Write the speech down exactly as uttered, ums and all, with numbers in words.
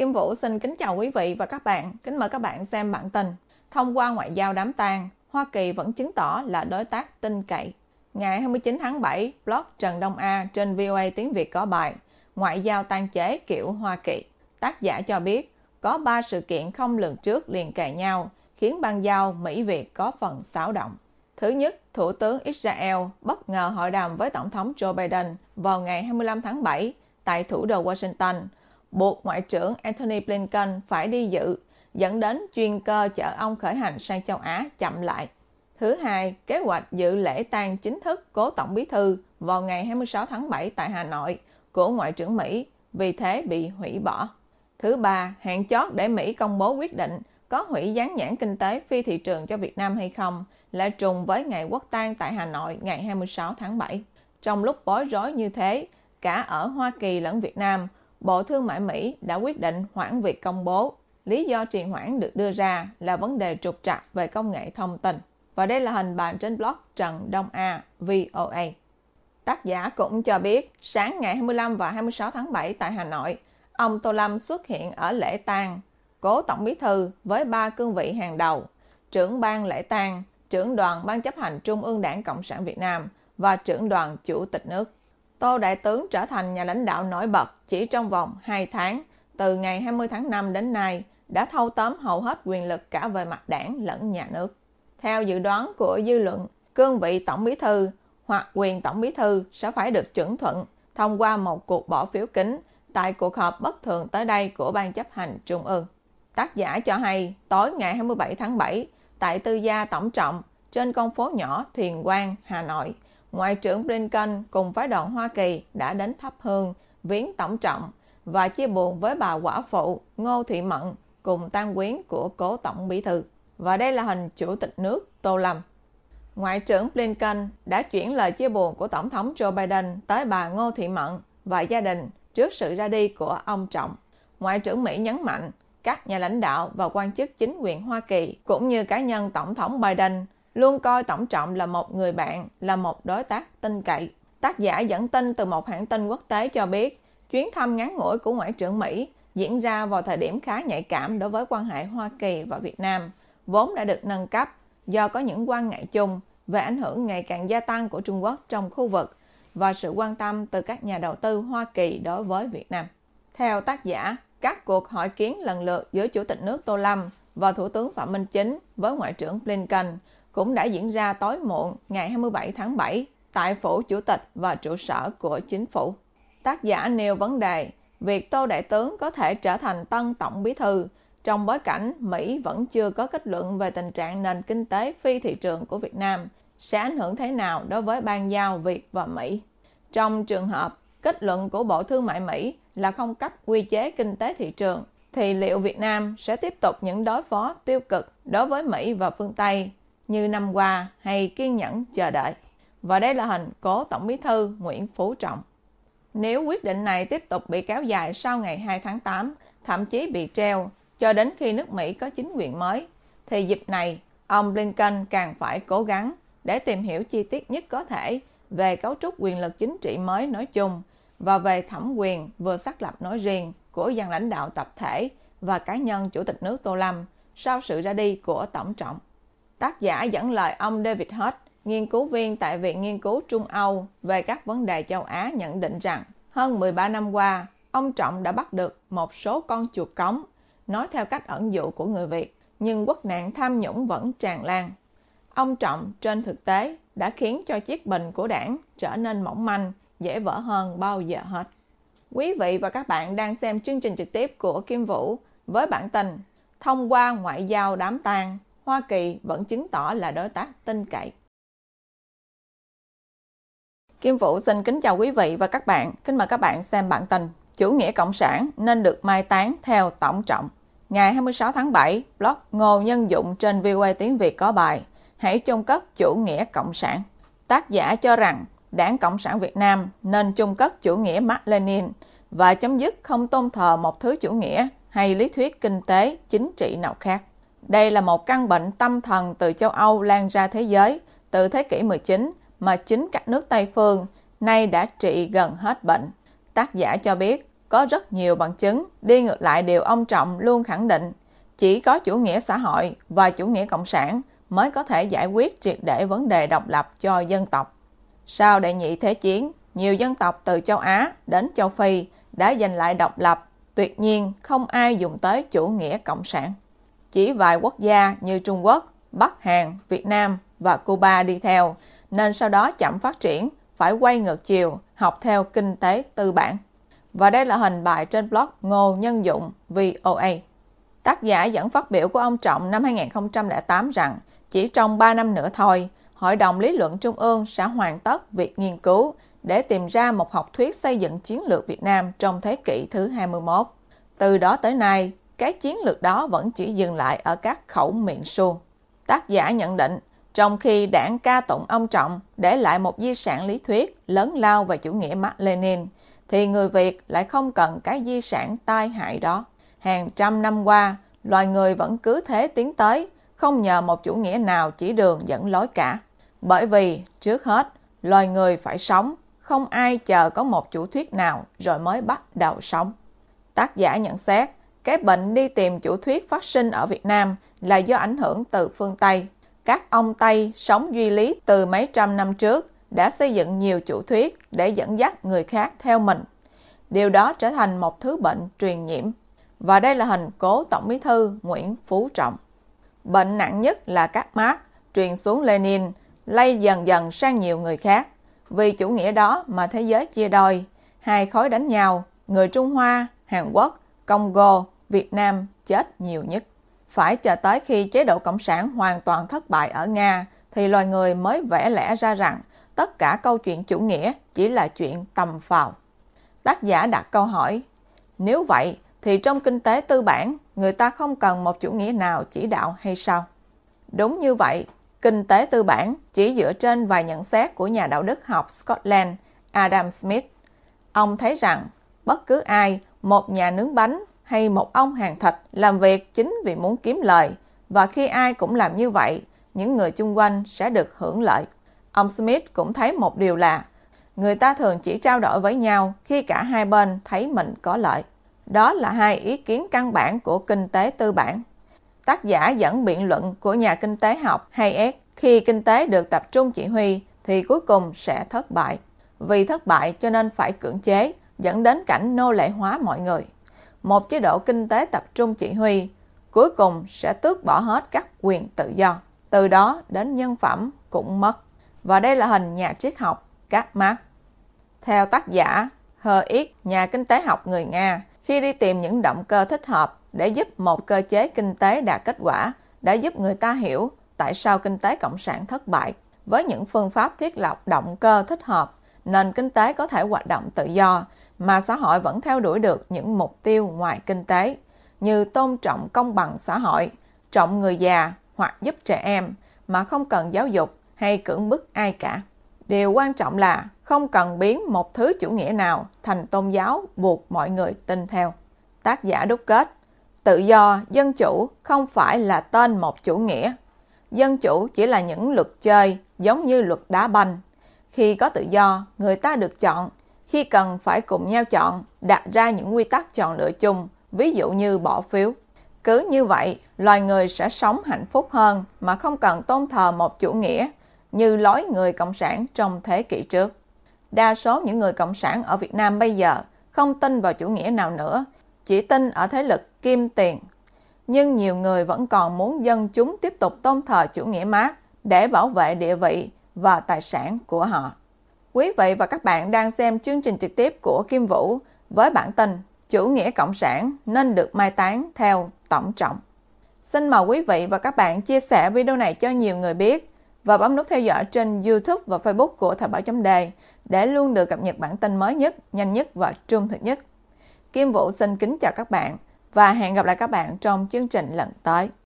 Kim Vũ xin kính chào quý vị và các bạn. Kính mời các bạn xem bản tin. Thông qua ngoại giao đám tang, Hoa Kỳ vẫn chứng tỏ là đối tác tin cậy. Ngày hai mươi chín tháng bảy, blog Trần Đông A trên vê o a Tiếng Việt có bài Ngoại giao tan chế kiểu Hoa Kỳ. Tác giả cho biết, có ba sự kiện không lường trước liền kề nhau, khiến bang giao Mỹ-Việt có phần xáo động. Thứ nhất, Thủ tướng Israel bất ngờ hội đàm với Tổng thống Joe Biden vào ngày hai mươi lăm tháng bảy tại thủ đô Washington, buộc Ngoại trưởng Antony Blinken phải đi dự, dẫn đến chuyên cơ chở ông khởi hành sang châu Á chậm lại. Thứ hai, kế hoạch dự lễ tang chính thức cố Tổng bí thư vào ngày hai mươi sáu tháng bảy tại Hà Nội của Ngoại trưởng Mỹ, vì thế bị hủy bỏ. Thứ ba, hạn chót để Mỹ công bố quyết định có hủy dán nhãn kinh tế phi thị trường cho Việt Nam hay không lại trùng với ngày quốc tang tại Hà Nội ngày hai mươi sáu tháng bảy. Trong lúc bối rối như thế, cả ở Hoa Kỳ lẫn Việt Nam, Bộ Thương mại Mỹ đã quyết định hoãn việc công bố. Lý do trì hoãn được đưa ra là vấn đề trục trặc về công nghệ thông tin. Và đây là hình bàn trên blog Trần Đông A, vê o a. Tác giả cũng cho biết, sáng ngày hai mươi lăm và hai mươi sáu tháng bảy tại Hà Nội, ông Tô Lâm xuất hiện ở lễ tang cố Tổng bí thư với ba cương vị hàng đầu: trưởng ban lễ tang, trưởng đoàn Ban chấp hành Trung ương Đảng Cộng sản Việt Nam và trưởng đoàn Chủ tịch nước. Tô Đại tướng trở thành nhà lãnh đạo nổi bật chỉ trong vòng hai tháng, từ ngày hai mươi tháng năm đến nay, đã thâu tóm hầu hết quyền lực cả về mặt đảng lẫn nhà nước. Theo dự đoán của dư luận, cương vị Tổng bí thư hoặc quyền Tổng bí thư sẽ phải được chuẩn thuận thông qua một cuộc bỏ phiếu kín tại cuộc họp bất thường tới đây của Ban chấp hành Trung ương. Tác giả cho hay, tối ngày hai mươi bảy tháng bảy, tại tư gia Tổng Trọng, trên con phố nhỏ Thiền Quang, Hà Nội, Ngoại trưởng Blinken cùng phái đoàn Hoa Kỳ đã đến thắp hương, viếng Tổng Trọng và chia buồn với bà quả phụ Ngô Thị Mận cùng tang quyến của cố Tổng bí thư. Và đây là hình Chủ tịch nước Tô Lâm. Ngoại trưởng Blinken đã chuyển lời chia buồn của Tổng thống Joe Biden tới bà Ngô Thị Mận và gia đình trước sự ra đi của ông Trọng. Ngoại trưởng Mỹ nhấn mạnh, các nhà lãnh đạo và quan chức chính quyền Hoa Kỳ cũng như cá nhân Tổng thống Biden luôn coi Tổng Trọng là một người bạn, là một đối tác tin cậy. Tác giả dẫn tin từ một hãng tin quốc tế cho biết, chuyến thăm ngắn ngủi của Ngoại trưởng Mỹ diễn ra vào thời điểm khá nhạy cảm đối với quan hệ Hoa Kỳ và Việt Nam, vốn đã được nâng cấp do có những quan ngại chung về ảnh hưởng ngày càng gia tăng của Trung Quốc trong khu vực và sự quan tâm từ các nhà đầu tư Hoa Kỳ đối với Việt Nam. Theo tác giả, các cuộc hội kiến lần lượt giữa Chủ tịch nước Tô Lâm và Thủ tướng Phạm Minh Chính với Ngoại trưởng Blinken cũng đã diễn ra tối muộn ngày hai mươi bảy tháng bảy tại Phủ Chủ tịch và trụ sở của chính phủ. Tác giả nêu vấn đề việc Tô Đại tướng có thể trở thành tân Tổng bí thư trong bối cảnh Mỹ vẫn chưa có kết luận về tình trạng nền kinh tế phi thị trường của Việt Nam sẽ ảnh hưởng thế nào đối với bang giao Việt và Mỹ. Trong trường hợp kết luận của Bộ Thương mại Mỹ là không cấp quy chế kinh tế thị trường, thì liệu Việt Nam sẽ tiếp tục những đối phó tiêu cực đối với Mỹ và phương Tây như năm qua hay kiên nhẫn chờ đợi? Và đây là hình cố Tổng bí thư Nguyễn Phú Trọng. Nếu quyết định này tiếp tục bị kéo dài sau ngày hai tháng tám, thậm chí bị treo cho đến khi nước Mỹ có chính quyền mới, thì dịp này ông Blinken càng phải cố gắng để tìm hiểu chi tiết nhất có thể về cấu trúc quyền lực chính trị mới nói chung và về thẩm quyền vừa xác lập nói riêng của dàn lãnh đạo tập thể và cá nhân Chủ tịch nước Tô Lâm sau sự ra đi của Tổng Trọng. Tác giả dẫn lời ông David Hutt, nghiên cứu viên tại Viện Nghiên cứu Trung Âu về các vấn đề châu Á nhận định rằng hơn mười ba năm qua, ông Trọng đã bắt được một số con chuột cống, nói theo cách ẩn dụ của người Việt, nhưng quốc nạn tham nhũng vẫn tràn lan. Ông Trọng trên thực tế đã khiến cho chiếc bình của đảng trở nên mỏng manh, dễ vỡ hơn bao giờ hết. Quý vị và các bạn đang xem chương trình trực tiếp của Kim Vũ với bản tin Thông qua ngoại giao đám tang, Hoa Kỳ vẫn chứng tỏ là đối tác tin cậy. Kim Vũ xin kính chào quý vị và các bạn. Kính mời các bạn xem bản tin Chủ nghĩa Cộng sản nên được mai táng theo Tổng Trọng. Ngày hai mươi sáu tháng bảy, blog Ngô Nhân Dụng trên vê o a Tiếng Việt có bài Hãy chôn cất chủ nghĩa Cộng sản. Tác giả cho rằng Đảng Cộng sản Việt Nam nên chôn cất chủ nghĩa Mác Lênin và chấm dứt không tôn thờ một thứ chủ nghĩa hay lý thuyết kinh tế, chính trị nào khác. Đây là một căn bệnh tâm thần từ châu Âu lan ra thế giới từ thế kỷ mười chín mà chính các nước Tây phương nay đã trị gần hết bệnh. Tác giả cho biết, có rất nhiều bằng chứng đi ngược lại điều ông Trọng luôn khẳng định, chỉ có chủ nghĩa xã hội và chủ nghĩa cộng sản mới có thể giải quyết triệt để vấn đề độc lập cho dân tộc. Sau Đệ nhị Thế chiến, nhiều dân tộc từ châu Á đến châu Phi đã giành lại độc lập, tuyệt nhiên không ai dùng tới chủ nghĩa cộng sản. Chỉ vài quốc gia như Trung Quốc, Bắc Hàn, Việt Nam và Cuba đi theo, nên sau đó chậm phát triển, phải quay ngược chiều, học theo kinh tế tư bản. Và đây là hình bài trên blog Ngô Nhân Dụng vê o a. Tác giả dẫn phát biểu của ông Trọng năm hai nghìn không trăm lẻ tám rằng chỉ trong ba năm nữa thôi, Hội đồng Lý luận Trung ương sẽ hoàn tất việc nghiên cứu để tìm ra một học thuyết xây dựng chiến lược Việt Nam trong thế kỷ thứ hai mươi mốt. Từ đó tới nay, cái chiến lược đó vẫn chỉ dừng lại ở các khẩu miệng suông. Tác giả nhận định, trong khi đảng ca tụng ông Trọng để lại một di sản lý thuyết lớn lao về chủ nghĩa Mác-Lênin, thì người Việt lại không cần cái di sản tai hại đó. Hàng trăm năm qua, loài người vẫn cứ thế tiến tới, không nhờ một chủ nghĩa nào chỉ đường dẫn lối cả. Bởi vì, trước hết, loài người phải sống, không ai chờ có một chủ thuyết nào rồi mới bắt đầu sống. Tác giả nhận xét, cái bệnh đi tìm chủ thuyết phát sinh ở Việt Nam là do ảnh hưởng từ phương Tây. Các ông Tây sống duy lý từ mấy trăm năm trước đã xây dựng nhiều chủ thuyết để dẫn dắt người khác theo mình. Điều đó trở thành một thứ bệnh truyền nhiễm. Và đây là hình cố Tổng bí thư Nguyễn Phú Trọng. Bệnh nặng nhất là các Marx truyền xuống Lenin, lây dần dần sang nhiều người khác. Vì chủ nghĩa đó mà thế giới chia đôi, hai khối đánh nhau, người Trung Hoa, Hàn Quốc, Congo, Việt Nam chết nhiều nhất. Phải chờ tới khi chế độ Cộng sản hoàn toàn thất bại ở Nga thì loài người mới vẽ lẽ ra rằng tất cả câu chuyện chủ nghĩa chỉ là chuyện tầm phào. Tác giả đặt câu hỏi, nếu vậy thì trong kinh tế tư bản người ta không cần một chủ nghĩa nào chỉ đạo hay sao? Đúng như vậy, kinh tế tư bản chỉ dựa trên vài nhận xét của nhà đạo đức học Scotland Adam Smith. Ông thấy rằng bất cứ ai, một nhà nướng bánh hay một ông hàng thịt làm việc chính vì muốn kiếm lời, và khi ai cũng làm như vậy, những người chung quanh sẽ được hưởng lợi. Ông Smith cũng thấy một điều là người ta thường chỉ trao đổi với nhau khi cả hai bên thấy mình có lợi. Đó là hai ý kiến căn bản của kinh tế tư bản. Tác giả dẫn biện luận của nhà kinh tế học Hayek, khi kinh tế được tập trung chỉ huy thì cuối cùng sẽ thất bại. Vì thất bại cho nên phải cưỡng chế, dẫn đến cảnh nô lệ hóa mọi người. Một chế độ kinh tế tập trung chỉ huy cuối cùng sẽ tước bỏ hết các quyền tự do. Từ đó đến nhân phẩm cũng mất. Và đây là hình nhà triết học Karl Marx. Theo tác giả Hayek, nhà kinh tế học người Nga, khi đi tìm những động cơ thích hợp để giúp một cơ chế kinh tế đạt kết quả, đã giúp người ta hiểu tại sao kinh tế cộng sản thất bại. Với những phương pháp thiết lập động cơ thích hợp, nền kinh tế có thể hoạt động tự do, mà xã hội vẫn theo đuổi được những mục tiêu ngoài kinh tế, như tôn trọng công bằng xã hội, trọng người già hoặc giúp trẻ em, mà không cần giáo dục hay cưỡng bức ai cả. Điều quan trọng là không cần biến một thứ chủ nghĩa nào thành tôn giáo buộc mọi người tin theo. Tác giả đúc kết, tự do, dân chủ không phải là tên một chủ nghĩa. Dân chủ chỉ là những luật chơi giống như luật đá banh. Khi có tự do, người ta được chọn. Khi cần phải cùng nhau chọn, đặt ra những quy tắc chọn lựa chung, ví dụ như bỏ phiếu. Cứ như vậy, loài người sẽ sống hạnh phúc hơn mà không cần tôn thờ một chủ nghĩa như lối người cộng sản trong thế kỷ trước. Đa số những người cộng sản ở Việt Nam bây giờ không tin vào chủ nghĩa nào nữa, chỉ tin ở thế lực kim tiền. Nhưng nhiều người vẫn còn muốn dân chúng tiếp tục tôn thờ chủ nghĩa Marx để bảo vệ địa vị và tài sản của họ. Quý vị và các bạn đang xem chương trình trực tiếp của Kim Vũ với bản tin Chủ nghĩa Cộng sản nên được mai táng theo Tổng Trọng. Xin mời quý vị và các bạn chia sẻ video này cho nhiều người biết và bấm nút theo dõi trên YouTube và Facebook của Thời báo chấm đề để luôn được cập nhật bản tin mới nhất, nhanh nhất và trung thực nhất. Kim Vũ xin kính chào các bạn và hẹn gặp lại các bạn trong chương trình lần tới.